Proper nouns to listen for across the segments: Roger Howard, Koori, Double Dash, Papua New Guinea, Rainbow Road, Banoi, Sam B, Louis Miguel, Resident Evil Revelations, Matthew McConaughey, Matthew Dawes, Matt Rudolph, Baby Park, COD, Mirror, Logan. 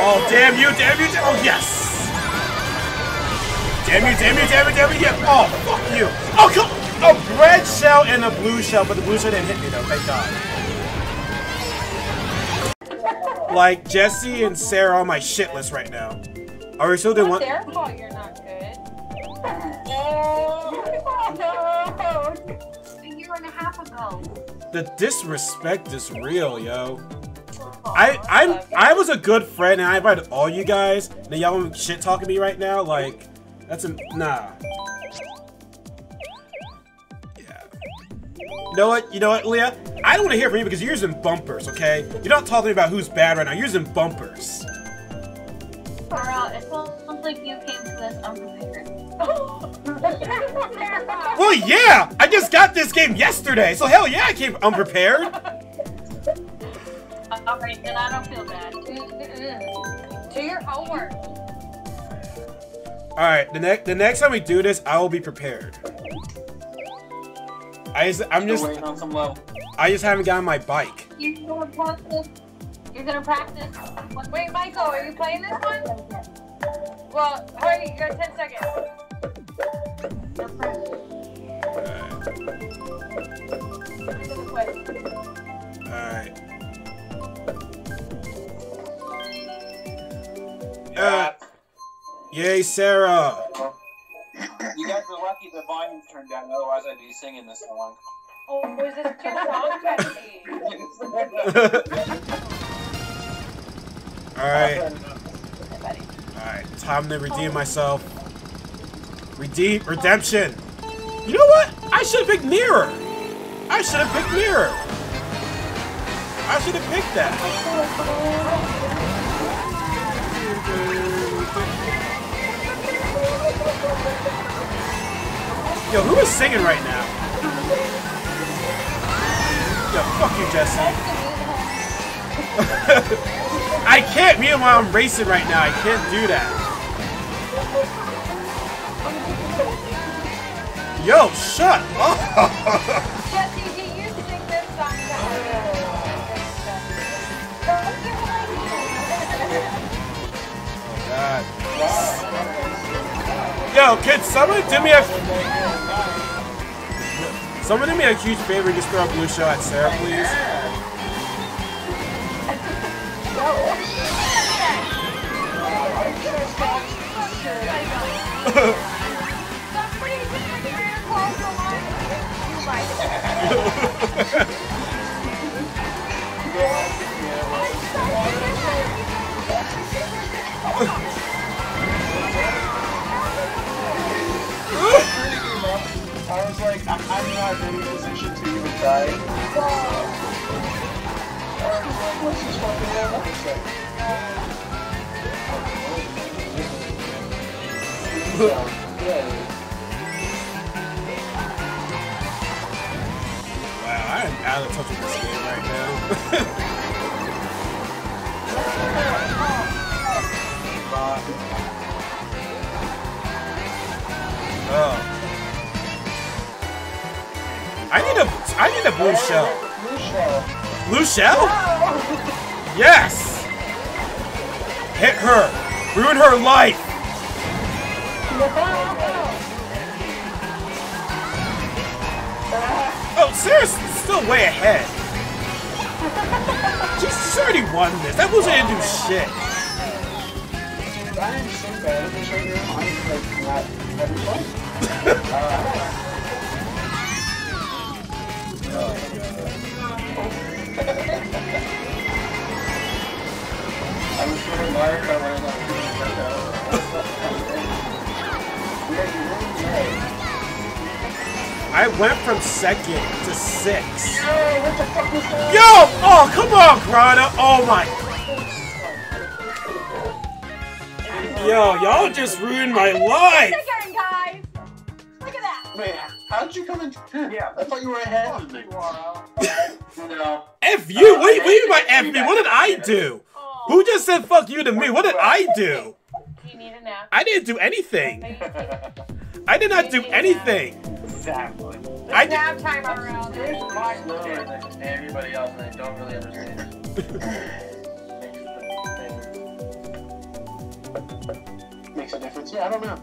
Oh, damn you, damn you, damn you. Oh, yes. Damn you, damn you, damn you, damn you. Yeah. Oh, fuck you. Oh, come on. A red shell and a blue shell, but the blue shell didn't hit me, though. Thank God. Like, Jesse and Sarah are on my shit list right now. Are we still doing one? It's their fault you're not good. Oh, no. A year and a half ago. The disrespect is real, yo. I was a good friend and I invited all you guys, and then y'all shit talking me right now. Like, that's a nah. Yeah. You know what, Leah? I don't want to hear from you because you're using bumpers, okay? You're not talking about who's bad right now. You're using bumpers. Carl, it sounds like you came to this unprepared. Well, yeah, I just got this game yesterday, so hell yeah, I came unprepared. Alright, then I don't feel bad. Do your homework. Alright, the next time we do this, I will be prepared. I just haven't gotten my bike. You're gonna practice. You're gonna practice. Wait, Michael, are you playing this one? Well, wait, you got 10 seconds. You're practicing. Alright. Yay, Sarah! You guys were lucky the volume turned down, otherwise I'd be singing this song. Oh, was this too long? Alright. Alright, time to redeem myself. Redemption! You know what? I should've picked Mirror! I should've picked Mirror! I should've picked that! Yo, who is singing right now? Yo, fuck you, Jesse. I can't mute while I'm racing right now. I can't do that. Yo, shut up! God. Yo, kids, someone do me a huge favor and just throw a blue shell at Sarah, please. I was like, I'm not in any position to even try. I was like, let's just fucking have one second. Wow, I am out of touch with this game right now. Oh. I need a blue shell. Blue shell? Yes! Hit her! Ruin her life! Oh, Sarah's still way ahead. She's already won this. That wasn't gonna do shit. Dude, I am so bad at this right now. I'm like not every I was feeling wired by when I was doing it right now. We are doing good. I went from second to sixth. Yo, what the fuck was that? Yo! Oh, come on, Grana! Oh my. Yo, y'all just ruined my life! Second, guys! Look at that! Man. How did you come in? Yeah, I thought you were ahead of me. No. F you? What do you mean by F me? What did I do? Oh. Who just said fuck you to me? What did I do? Do you need a nap? I didn't do anything. I did not do anything. Exactly. I did nap time around. It's much lower than everybody else, and I don't really understand. say, I don't know.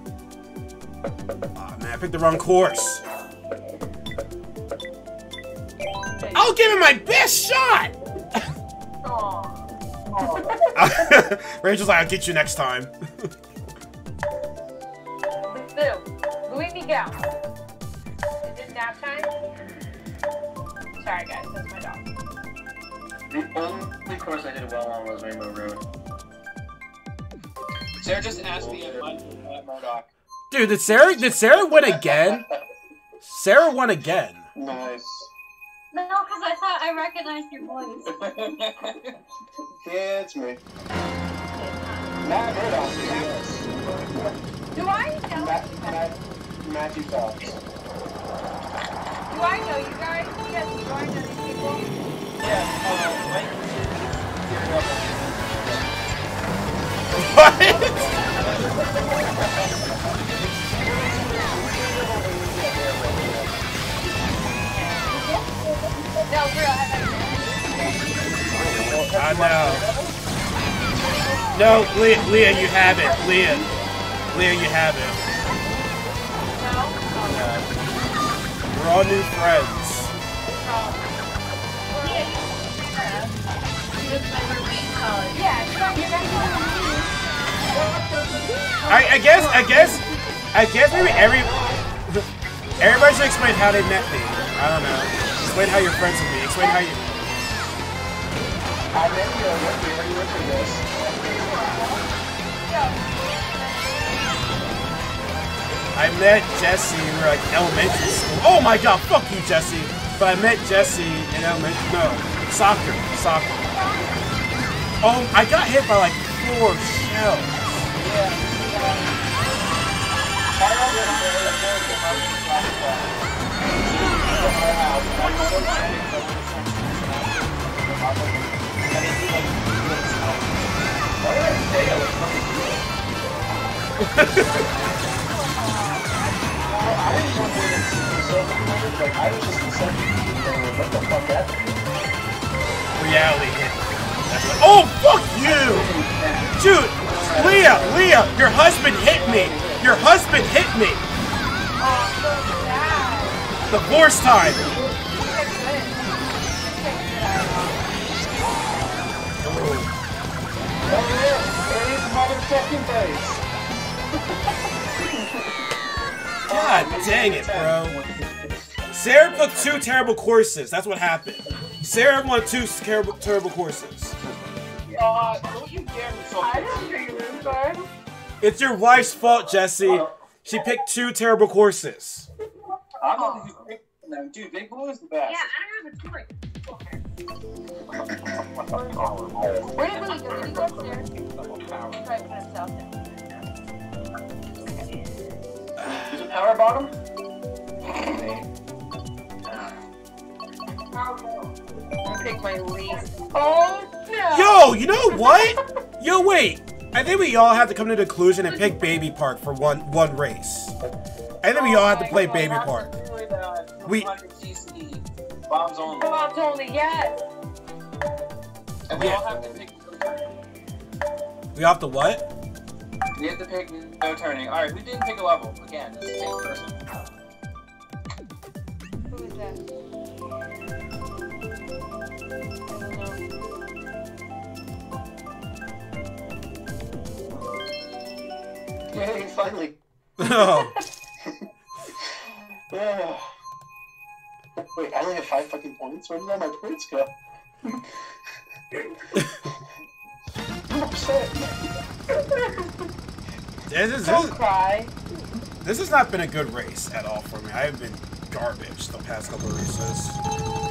Oh, man, I picked the wrong course. I'll give him my best shot! Rachel's like, I'll get you next time. Louis Miguel. Is it nap time? Sorry guys, that's my dog. The only course I did well on was Rainbow Road. Sarah just asked me at Murdoch. Dude, did Sarah win again? Sarah won again. Nice. No, because I thought I recognized your voice. Yeah, it's me. Matt Rudolph, yes. Do I know Matthew Dawes. Do I know you guys? Yes, do I know these people? Yes, What? No, for real, I know. No, Leah, you have it, Leah. Leah, you have it. No. We're all new friends. I guess maybe everybody should explain how they met me. I don't know. Explain how you're friends with me. Explain how you. I met you when you were doing this. I met Jesse, we were like elementary school. Oh my god, fuck you, Jesse. But I met Jesse in elementary, no, soccer. Oh, I got hit by like 4 shells. Yeah. I didn't know where to see myself in the like, I was just in second like, what the fuck happened? Reality hit. Oh, fuck you! Dude, Leah, your husband hit me! Your husband hit me! Divorce time! God dang it, bro. Sarah took 2 terrible courses. That's what happened. Sarah won 2 terrible courses. Don't you dare insult me. I don't think it is, guys. It's your wife's fault, Jesse. She picked 2 terrible courses. I'm not even picking them. Dude, Big Blue is the best. Yeah, I don't have a choice. Okay. Wait, Louis, go to the upstairs. Try to put us out there. Is it power bottom? I'll take my least. Oh no! Yo, you know what? Yo, wait. I think we all have to come to the conclusion and pick Baby Park for one race. I think we all have to play Baby Park. We. Bombs only. Bombs only. Yes. And we all have to pick. We all have to what? We have to pick no turning. Alright, we didn't pick a level. Again, this is the same person. Who is that? Yay, finally. Oh. Oh. Wait, I only have 5 fucking points? Where did all my points go? I'm upset. Don't cry. This has not been a good race at all for me. I have been garbage the past couple of races.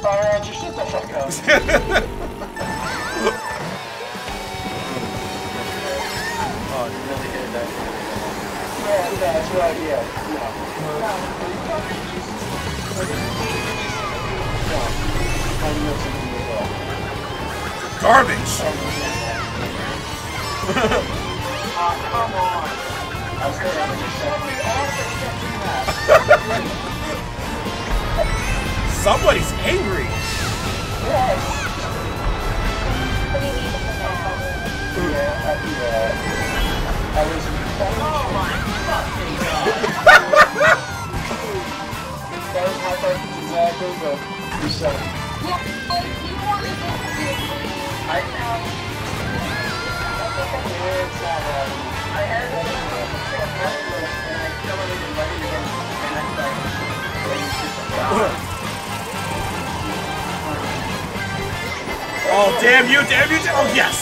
Alright, just shut the fuck up. Oh, you really hit that. Yeah, that's right, yeah. Garbage! Come on. I was going to just somebody's angry. Yes. Yeah, I was. Oh my. Oh, damn you, damn you, damn you. Oh, yes!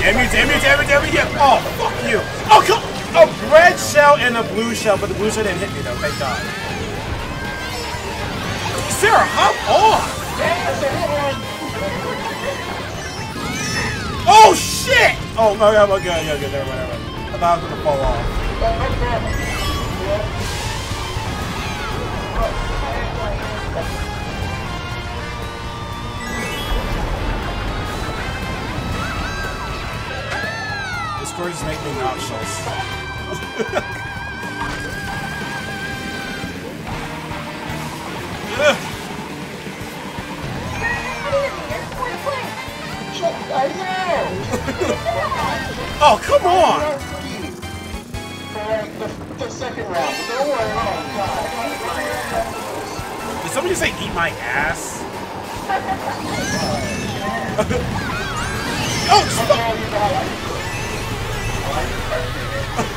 Damn you, damn you, damn you, damn you, yeah. Oh, fuck you. Oh, come on. A red shell and a blue shell, but the blue shell didn't hit me, though, thank God. Sarah, hop on! Oh, shit! Oh, no, I'm okay, I'm okay, never mind, never mind. I thought I was gonna fall off. The scores make me nauseous. Oh, come on! The second round, don't worry. Oh, did somebody say eat my ass? Oh! Come on! Oh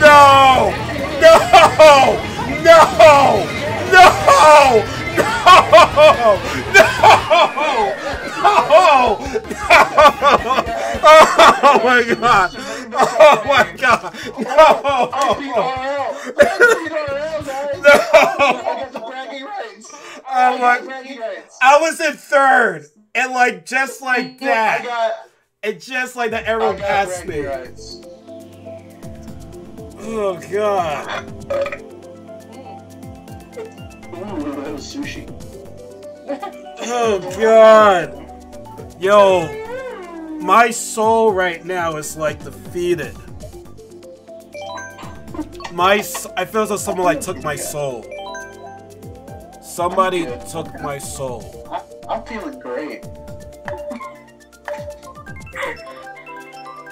no! No! No! No! No! No! No! Oh my god! Oh my god! No! No! I was in third, and like just like that, and just like that, everyone passed me. Rights. Oh god! Ooh, that was sushi. Oh god! Yo, my soul right now is like defeated. I feel as though someone like took my soul. Somebody took my soul. I'm feeling great.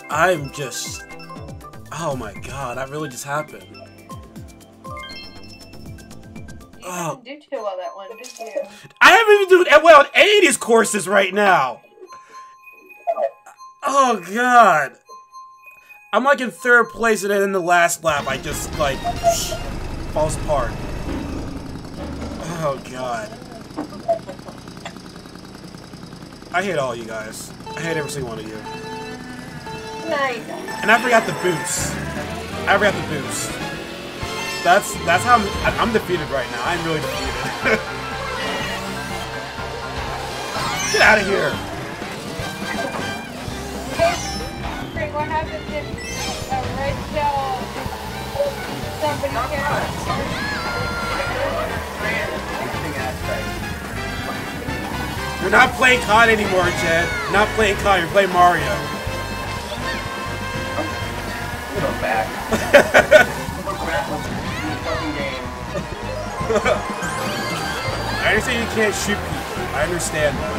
I'm just... Oh my god, that really just happened. Oh. You didn't do too well that one, did you? I haven't even done well on 80s courses right now! Oh god. I'm like in third place and then in the last lap I just like... falls apart. Oh god. I hate all you guys. I hate every single one of you. And I forgot the boots. I forgot the boots. That's how I'm defeated right now. I'm really defeated. Get out of here. What happens if a red shell somebody carries? You're not playing COD anymore, Chad. You're not playing COD, you're playing Mario. You go back. I understand you can't shoot people. I understand that.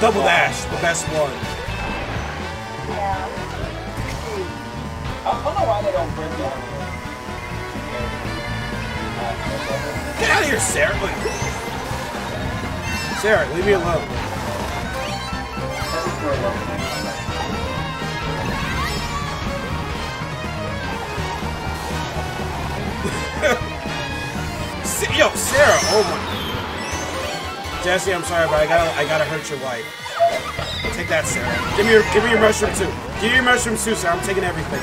Double Dash, the best one. Yeah. I don't know why they don't bring that. Get out of here, Sarah! Sarah, leave me alone. Oh my. Jesse, I'm sorry, but I gotta hurt your wife. Take that, Sarah. Give me your mushroom too. Give me your mushroom too, Sarah. I'm taking everything.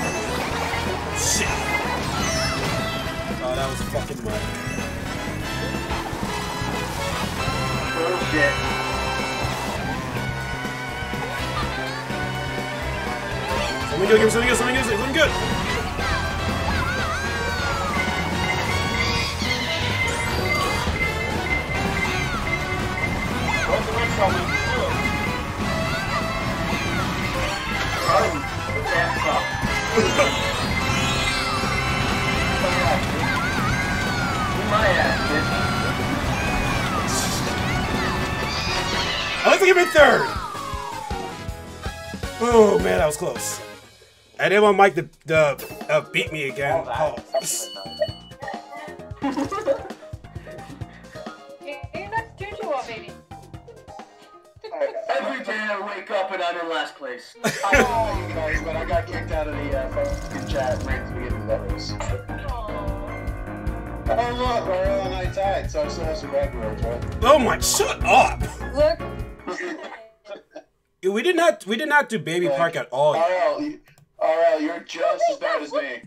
Shit. Oh, that was fucking wet. Bullshit. Something good, give me something good, something good, something good! I like to give it third! Oh man, that was close. I didn't want Mike to beat me again. Oh. You're not too sure, baby. Every day I wake up and I'm in last place. I don't know, guys, but I got kicked out of the fucking chat right at the beginning of levels. Oh look, Royal and I died, so I still have some bad words, right? Oh my, shut up! Look. we did not do Baby Park at all. RL, you're just as bad as me.